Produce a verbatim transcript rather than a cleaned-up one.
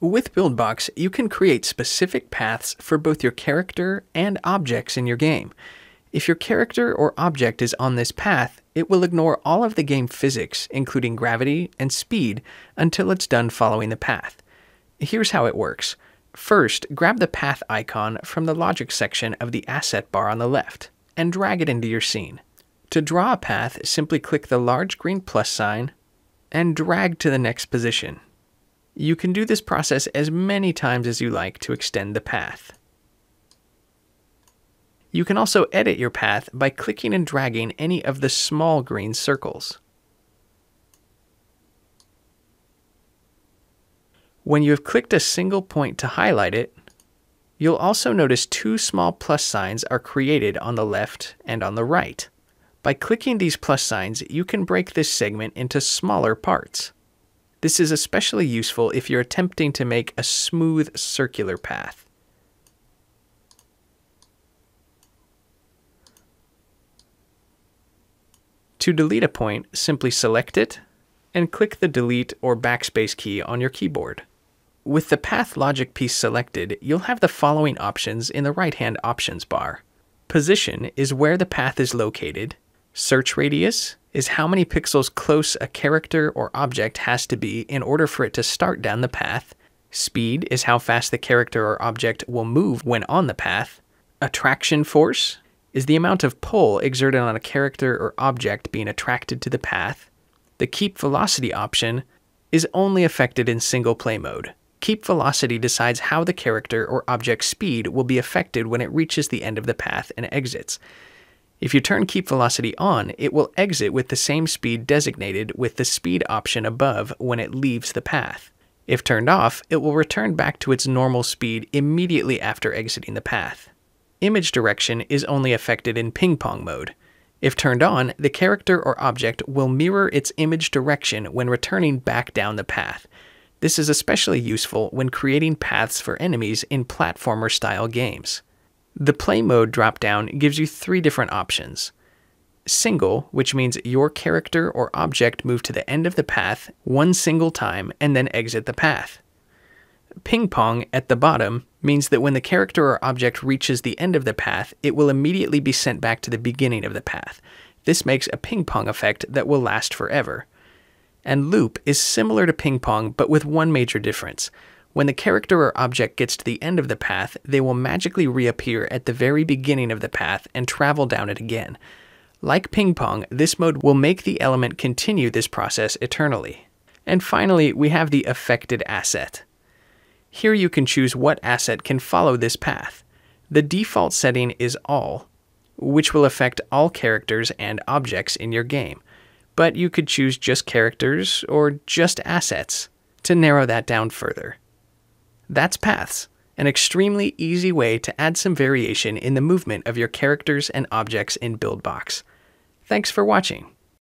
With Buildbox, you can create specific paths for both your character and objects in your game. If your character or object is on this path, it will ignore all of the game physics, including gravity and speed, until it's done following the path. Here's how it works. First, grab the path icon from the logic section of the asset bar on the left, and drag it into your scene. To draw a path, simply click the large green plus sign, and drag to the next position. You can do this process as many times as you like to extend the path. You can also edit your path by clicking and dragging any of the small green circles. When you have clicked a single point to highlight it, you'll also notice two small plus signs are created on the left and on the right. By clicking these plus signs, you can break this segment into smaller parts. This is especially useful if you're attempting to make a smooth circular path. To delete a point, simply select it and click the delete or backspace key on your keyboard. With the path logic piece selected, you'll have the following options in the right-hand options bar. Position is where the path is located. Search radius is how many pixels close a character or object has to be in order for it to start down the path. Speed is how fast the character or object will move when on the path. Attraction force is the amount of pull exerted on a character or object being attracted to the path. The Keep Velocity option is only affected in single play mode. Keep Velocity decides how the character or object's speed will be affected when it reaches the end of the path and exits. If you turn Keep Velocity on, it will exit with the same speed designated with the speed option above when it leaves the path. If turned off, it will return back to its normal speed immediately after exiting the path. Image direction is only affected in ping pong mode. If turned on, the character or object will mirror its image direction when returning back down the path. This is especially useful when creating paths for enemies in platformer-style games. The Play Mode dropdown gives you three different options. Single, which means your character or object move to the end of the path one single time and then exit the path. Ping Pong at the bottom means that when the character or object reaches the end of the path, it will immediately be sent back to the beginning of the path. This makes a ping pong effect that will last forever. And Loop is similar to ping pong, but with one major difference. When the character or object gets to the end of the path, they will magically reappear at the very beginning of the path and travel down it again. Like ping pong, this mode will make the element continue this process eternally. And finally, we have the affected asset. Here you can choose what asset can follow this path. The default setting is all, which will affect all characters and objects in your game. But you could choose just characters or just assets to narrow that down further. That's paths, an extremely easy way to add some variation in the movement of your characters and objects in Buildbox. Thanks for watching.